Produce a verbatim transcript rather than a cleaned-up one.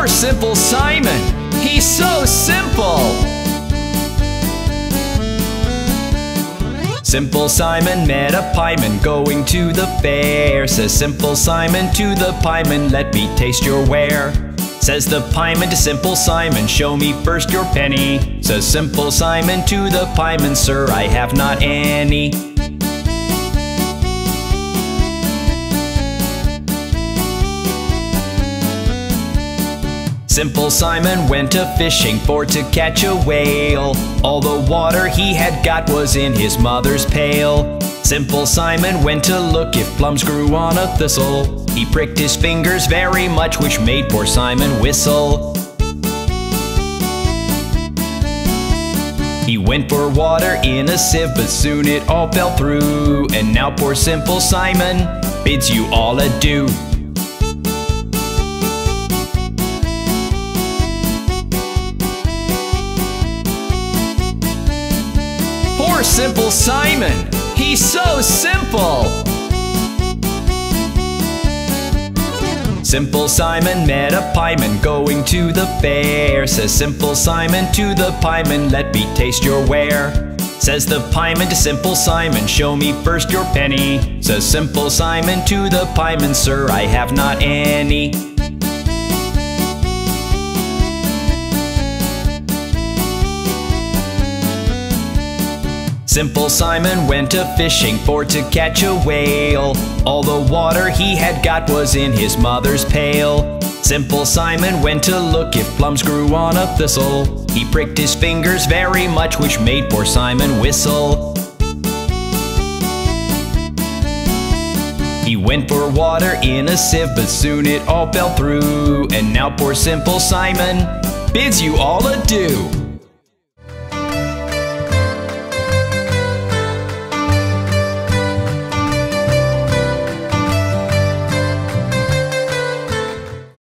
Poor Simple Simon. He's so simple. Simple Simon met a pieman going to the fair. Says Simple Simon to the pieman, let me taste your ware. Says the pieman to Simple Simon, show me first your penny. Says Simple Simon to the pieman, sir, I have not any. Simple Simon went a-fishing for to catch a whale. All the water he had got was in his mother's pail. Simple Simon went to look if plums grew on a thistle. He pricked his fingers very much, which made poor Simon whistle. He went for water in a sieve, but soon it all fell through. And now poor Simple Simon bids you all adieu. Poor Simple Simon, he's so simple! Simple Simon met a pieman going to the fair. Says Simple Simon to the pieman, let me taste your ware. Says the pieman to Simple Simon, show me first your penny. Says Simple Simon to the pieman, sir, I have not any. Simple Simon went a-fishing for to catch a whale. All the water he had got was in his mother's pail. Simple Simon went to look if plums grew on a thistle. He pricked his fingers very much, which made poor Simon whistle. He went for water in a sieve, but soon it all fell through. And now poor Simple Simon bids you all adieu.